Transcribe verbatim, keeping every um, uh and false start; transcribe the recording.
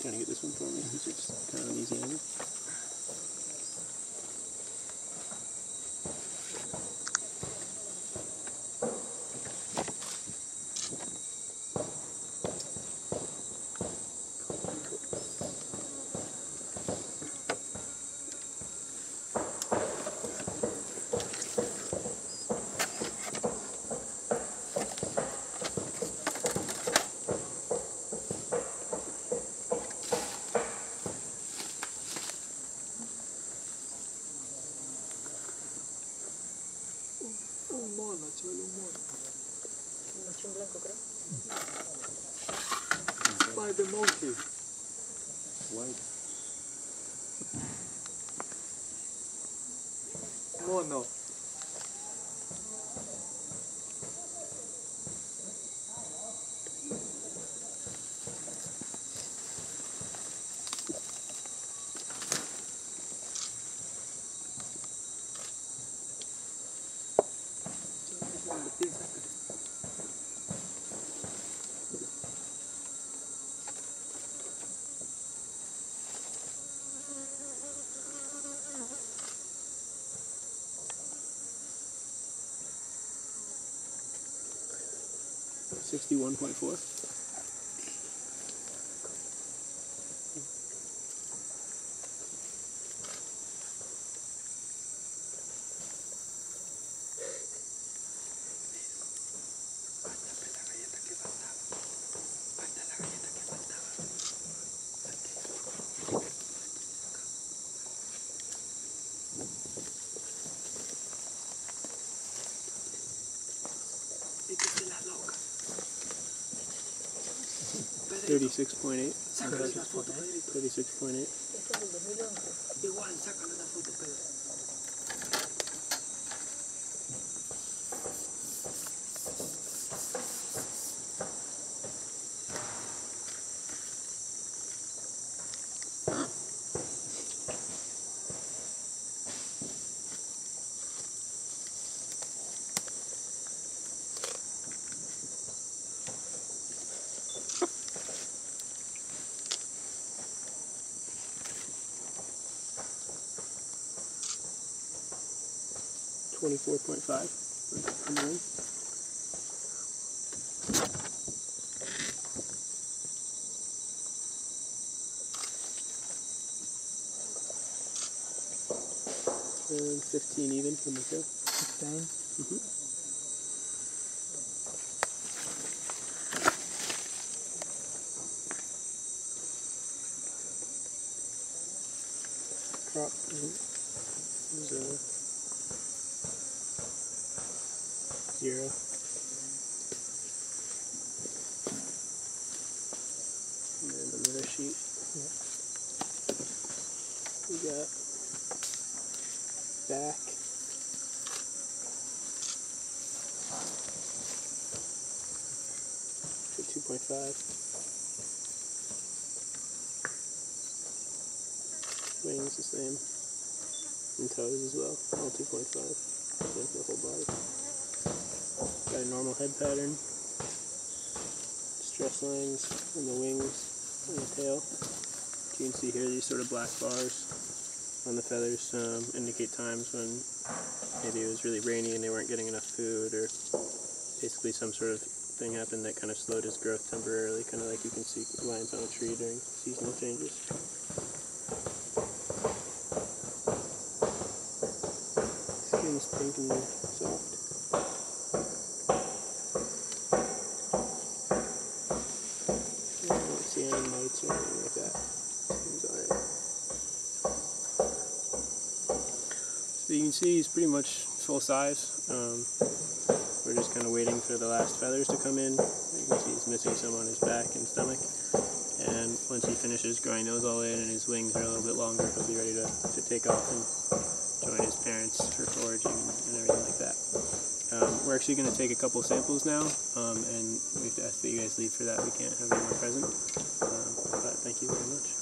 Trying to get this one for me because it's kind of an easy angle. By the monkey. White. Mono. sixty-one point four. thirty-six point eight. Sácale la foto, Pedrito. thirty-six point eight. Este es el dos mil once. Igual, sácale la foto, Pedro. twenty-four point five. And fifteen even from the field. fifteen? Mm-hmm. Crop. Mm-hmm. Zero. And then the middle sheet. Yeah. We got back. For two point five. Wings the same. And toes as well. All two point five. Same for the whole body. Got a normal head pattern, stress lines in the wings and the tail. You can see here these sort of black bars on the feathers um, indicate times when maybe it was really rainy and they weren't getting enough food, or basically some sort of thing happened that kind of slowed his growth temporarily, kind of like you can see lines on a tree during seasonal changes. Skin's pink and soft. Or anything like that. Seems alright. So you can see he's pretty much full size. Um, we're just kind of waiting for the last feathers to come in. You can see he's missing some on his back and stomach. And once he finishes growing those all in and his wings are a little bit longer, he'll be ready to, to take off and join his parents for foraging and everything like that. Um, We're actually going to take a couple samples now, um, and we have to ask that you guys leave for that. We can't have anyone present, um, but thank you very much.